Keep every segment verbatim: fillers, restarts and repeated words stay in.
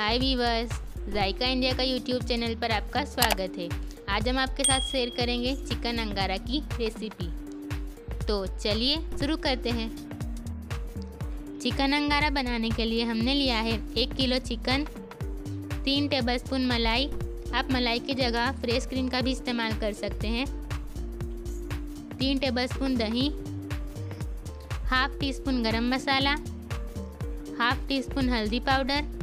हाय viewers, जायका India का YouTube channel पर आपका स्वागत है। आज हम आपके साथ शेयर करेंगे चिकन अंगारा की रेसिपी। तो चलिए शुरू करते हैं। चिकन अंगारा बनाने के लिए हमने लिया है एक किलो चिकन, तीन टेबलस्पून मलाई। आप मलाई की जगह फ्रेश क्रीम का भी इस्तेमाल कर सकते हैं। तीन टेबलस्पून दही, half teaspoon garam masala, half teaspoon हल्दी पाउडर,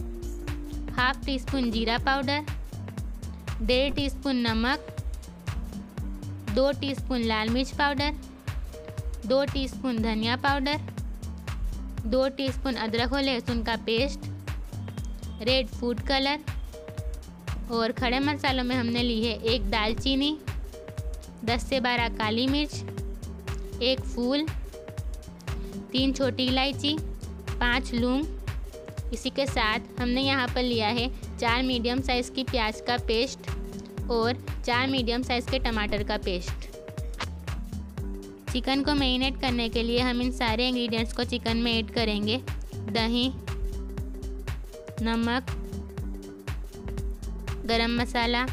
हाफ टी स्पून जीरा पाउडर, डेढ़ टी स्पून नमक, दो टी स्पून लाल मिर्च पाउडर, दो टी स्पून धनिया पाउडर, दो टी स्पून अदरक और लहसुन का पेस्ट, रेड फूड कलर। और खड़े मसालों में हमने ली है एक दालचीनी, दस से बारह काली मिर्च, एक फूल, तीन छोटी इलायची, पाँच लौंग। इसी के साथ हमने यहाँ पर लिया है चार मीडियम साइज़ की प्याज का पेस्ट और चार मीडियम साइज़ के टमाटर का पेस्ट। चिकन को मैरिनेट करने के लिए हम इन सारे इंग्रेडिएंट्स को चिकन में ऐड करेंगे। दही, नमक, गरम मसाला,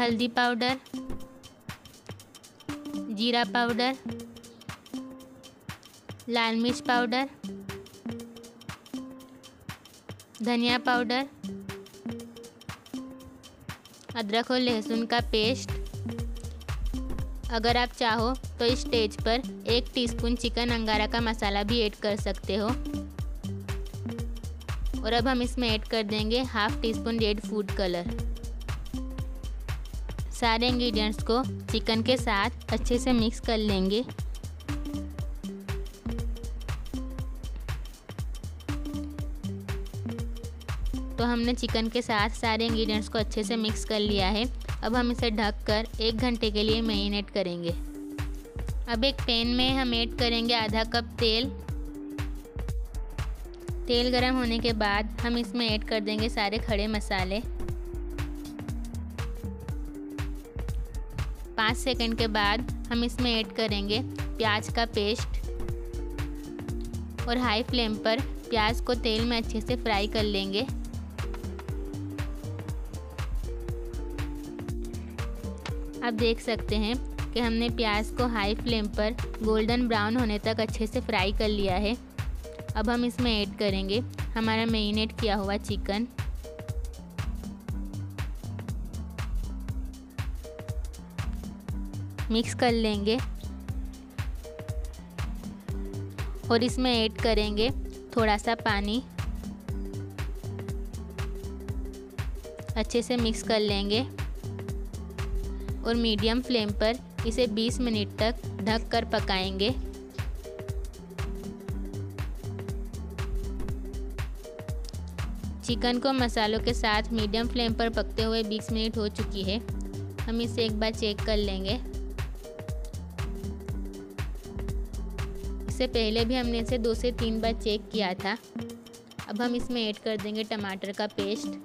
हल्दी पाउडर, जीरा पाउडर, लाल मिर्च पाउडर, धनिया पाउडर, अदरक और लहसुन का पेस्ट। अगर आप चाहो तो इस स्टेज पर एक टीस्पून चिकन अंगारा का मसाला भी ऐड कर सकते हो। और अब हम इसमें ऐड कर देंगे half teaspoon red food colour. सारे इंग्रेडिएंट्स को चिकन के साथ अच्छे से मिक्स कर लेंगे। तो हमने चिकन के साथ सारे इंग्रेडिएंट्स को अच्छे से मिक्स कर लिया है। अब हम इसे ढककर एक घंटे के लिए मैरिनेट करेंगे। अब एक पैन में हम ऐड करेंगे आधा कप तेल। तेल गरम होने के बाद हम इसमें ऐड कर देंगे सारे खड़े मसाले। पाँच सेकंड के बाद हम इसमें ऐड करेंगे प्याज का पेस्ट और हाई फ्लेम पर प्याज को तेल में अच्छे से फ्राई कर लेंगे। आप देख सकते हैं कि हमने प्याज को हाई फ्लेम पर गोल्डन ब्राउन होने तक अच्छे से फ्राई कर लिया है। अब हम इसमें ऐड करेंगे हमारा मैरिनेट किया हुआ चिकन। मिक्स कर लेंगे और इसमें ऐड करेंगे थोड़ा सा पानी। अच्छे से मिक्स कर लेंगे और मीडियम फ्लेम पर इसे बीस मिनट तक ढक कर पकाएंगे। चिकन को मसालों के साथ मीडियम फ्लेम पर पकते हुए बीस मिनट हो चुकी है। हम इसे एक बार चेक कर लेंगे। इससे पहले भी हमने इसे दो से तीन बार चेक किया था। अब हम इसमें ऐड कर देंगे टमाटर का पेस्ट।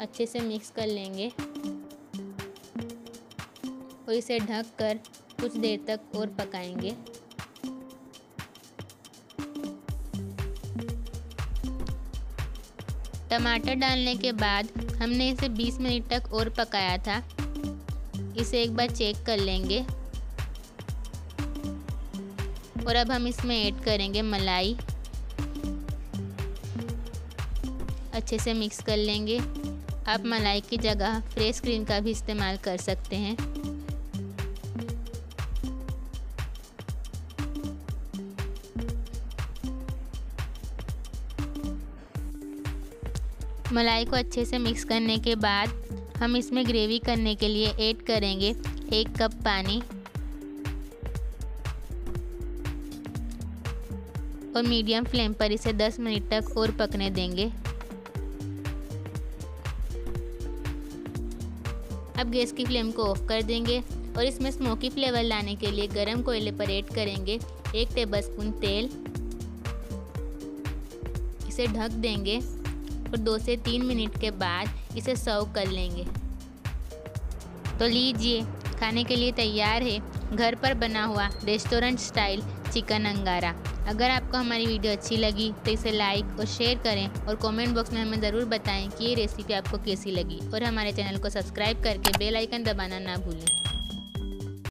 अच्छे से मिक्स कर लेंगे और इसे ढक कर कुछ देर तक और पकाएंगे। टमाटर डालने के बाद हमने इसे बीस मिनट तक और पकाया था। इसे एक बार चेक कर लेंगे। और अब हम इसमें ऐड करेंगे मलाई। अच्छे से मिक्स कर लेंगे। आप मलाई की जगह फ्रेश क्रीम का भी इस्तेमाल कर सकते हैं। मलाई को अच्छे से मिक्स करने के बाद हम इसमें ग्रेवी करने के लिए ऐड करेंगे एक कप पानी और मीडियम फ्लेम पर इसे दस मिनट तक और पकने देंगे। अब गैस की फ्लेम को ऑफ कर देंगे और इसमें स्मोकी फ्लेवर लाने के लिए गरम कोयले पर ऐड करेंगे एक टेबलस्पून तेल। इसे ढक देंगे और दो से तीन मिनट के बाद इसे सर्व कर लेंगे। तो लीजिए, खाने के लिए तैयार है घर पर बना हुआ रेस्टोरेंट स्टाइल चिकन अंगारा। अगर आपको हमारी वीडियो अच्छी लगी तो इसे लाइक और शेयर करें और कमेंट बॉक्स में हमें ज़रूर बताएं कि ये रेसिपी आपको कैसी लगी और हमारे चैनल को सब्सक्राइब करके बेल आइकन दबाना ना भूलें।